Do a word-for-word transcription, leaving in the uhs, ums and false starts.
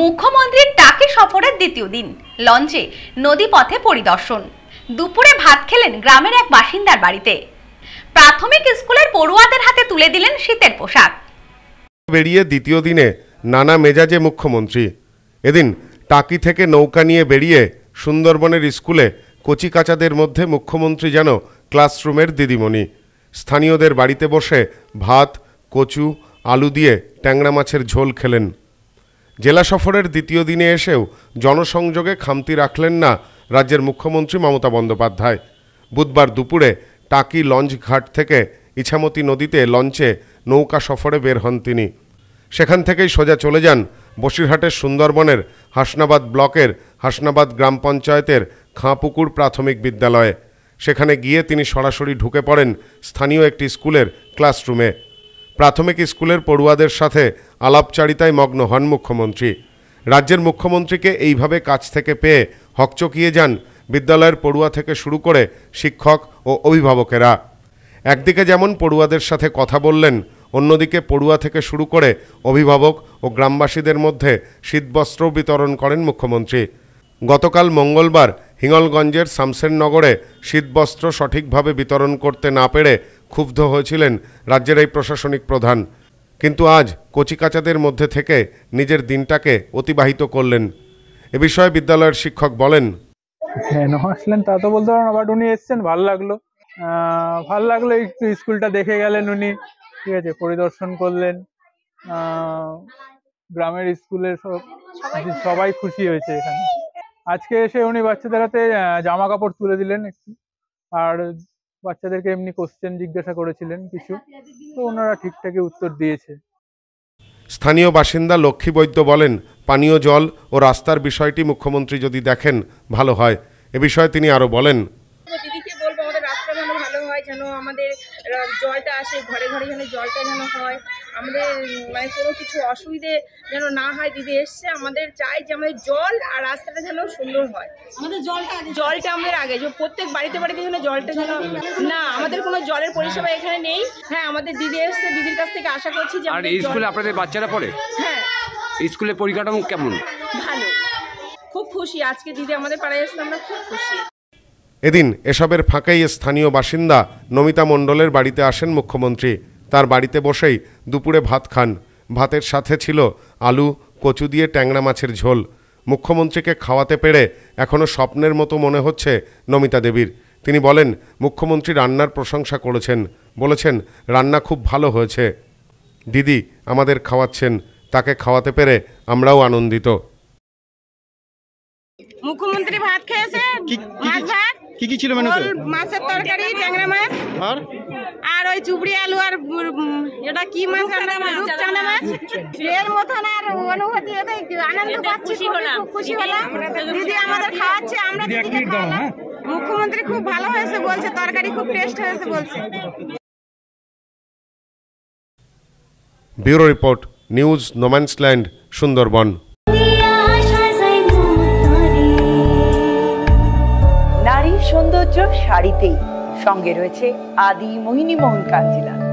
মুখ্যমন্ত্রীর টাকি সফরের দ্বিতীয় দিন লঞ্চে নদীপথে পরিদর্শন। দুপুরে ভাত খেলেন গ্রামের এক বাসিন্দার বাড়িতে। প্রাথমিক স্কুলের পড়ুয়াদের হাতে তুলে দিলেন শীতের পোশাক। বেরিয়ে দ্বিতীয় দিনে নানা মেজাজে মুখ্যমন্ত্রী। এদিন টাকি থেকে নৌকা নিয়ে বেরিয়ে সুন্দরবনের স্কুলে কচিকাচাদের মধ্যে মুখ্যমন্ত্রী যেন ক্লাসরুমের দিদিমণি। স্থানীয়দের বাড়িতে বসে ভাত, কচু, আলু দিয়ে ট্যাংরা মাছের ঝোল খেলেন। জেলা সফরের দ্বিতীয় দিনে এসেও জনসংযোগে খামতি রাখলেন না রাজ্যের মুখ্যমন্ত্রী মমতা বন্দ্যোপাধ্যায়। বুধবার দুপুরে টাকি লঞ্চ ঘাট থেকে ইছামতি নদীতে লঞ্চে নৌকা সফরে বের হন তিনি। সেখান থেকেই সোজা চলে যান বসিরহাটের সুন্দরবনের হাসনাবাদ ব্লকের হাসনাবাদ গ্রাম পঞ্চায়েতের খাঁপুকুর প্রাথমিক বিদ্যালয়ে। সেখানে গিয়ে তিনি সরাসরি ঢুকে পড়েন স্থানীয় একটি স্কুলের ক্লাসরুমে। প্রাথমিক স্কুলের পড়ুয়াদের সাথে আলাপচারিতায় মগ্ন হন মুখ্যমন্ত্রী। রাজ্যের মুখ্যমন্ত্রীকে এইভাবে কাছ থেকে পেয়ে হকচকিয়ে যান বিদ্যালয়ের পড়ুয়া থেকে শুরু করে শিক্ষক ও অভিভাবকেরা। একদিকে যেমন পড়ুয়াদের সাথে কথা বললেন, অন্যদিকে পড়ুয়া থেকে শুরু করে অভিভাবক ও গ্রামবাসীদের মধ্যে শীতবস্ত্র বিতরণ করেন মুখ্যমন্ত্রী। গতকাল মঙ্গলবার হিঙ্গলগঞ্জের শামসেরনগরে শীতবস্ত্র সঠিকভাবে বিতরণ করতে না পেরে ক্ষুব্ধ হয়েছিলেন রাজ্যের এই প্রশাসনিক প্রধান। কিন্তু আজ কচিকাচাদের মধ্যে থেকে নিজের দিনটাকে অতিবাহিত করলেন। এ বিষয়ে বিদ্যালয়ের শিক্ষক বলেন, কেন আসলেন তা তো বলতে পারবো না, বাট উনি এসছেন, ভালো লাগলো ভালো লাগলো একটু স্কুলটা দেখে গেলেন উনি, ঠিক আছে, পরিদর্শন করলেন। গ্রামের স্কুলের সব সবাই খুশি হয়েছে এখানে। আজকে এসে উনি বাচ্চাদের হাতে জামা কাপড় তুলে দিলেন একটু, আর বাচ্চাদেরকে এমনি কোশ্চেন জিজ্ঞাসা করেছিলেন কিছু, তো ওনারা ঠিকঠাকই উত্তর দিয়েছে। স্থানীয় বাসিন্দা লক্ষ্মী বৈদ্য বলেন, পানীয় জল ও রাস্তার বিষয়টি মুখ্যমন্ত্রী যদি দেখেন ভালো হয়। এ বিষয়ে তিনি আরো বলেন, দিদিকে বলবো আমাদের রাস্তা যেন ভালো হয়, যেন আমাদের জলটা আসে ঘরে ঘরে, যেন জলটা যেন হয়, আমাদের মানে কোনো কিছু অসুবিধে যেন না হয়। দিদি এসছে, আমাদের চাই যে আমাদের জল আর রাস্তাটা যেন সুন্দর হয়। আমাদের জলটা জলটা আমাদের আগে যে প্রত্যেক বাড়িতে বাড়িতে যেন জলটা যেন না, আমাদের কোনো জলের পরিষেবা এখানে নেই। হ্যাঁ, আমাদের দিদি এসছে, দিদির কাছ থেকে আশা করছি যে আর স্কুলে আপনাদের বাচ্চারা পড়ে। হ্যাঁ, স্কুলের পরিকাঠামো কেমন? ভালো, খুব খুশি আজকে দিদি আমাদের পাড়ায় এসছে, আমরা খুব খুশি। এদিন এসবের ফাঁকেই স্থানীয় বাসিন্দা নমিতা মণ্ডলের বাড়িতে আসেন মুখ্যমন্ত্রী। তার বাড়িতে বসেই দুপুরে ভাত খান। ভাতের সাথে ছিল আলু, কচু দিয়ে ট্যাংরা মাছের ঝোল। মুখ্যমন্ত্রীকে খাওয়াতে পেরে এখনও স্বপ্নের মতো মনে হচ্ছে নমিতা দেবীর। তিনি বলেন, মুখ্যমন্ত্রী রান্নার প্রশংসা করেছেন, বলেছেন রান্না খুব ভালো হয়েছে। দিদি আমাদের খাওয়াচ্ছেন, তাকে খাওয়াতে পেরে আমরাও আনন্দিত। মুখ্যমন্ত্রী ভাত খেয়েছে, মাছ ভাত, কি কি ছিল মেনুতে? মাছের তরকারি, ট্যাংরা মাছ, আর আর ওই চুবড়ি আলু, আর এটা কি মাছ, আমরা রূপচাঁদা মাছ। এর মতন আর অনুভূতি, এটা আনন্দ পাচ্ছি, খুশি হলাম। দিদি আমাদের খাওয়াচ্ছে, আমরা দিদিকে খাওয়ালাম। মুখ্যমন্ত্রী খুব ভালো হয়েছে বলছে, তরকারি খুব টেস্ট হয়েছে বলছে। Bureau report, news no man's land, Sundarban. সৌন্দর্য শাড়িতেই, সঙ্গে রয়েছে আদি মোহিনী মোহন কাঞ্জিলাল।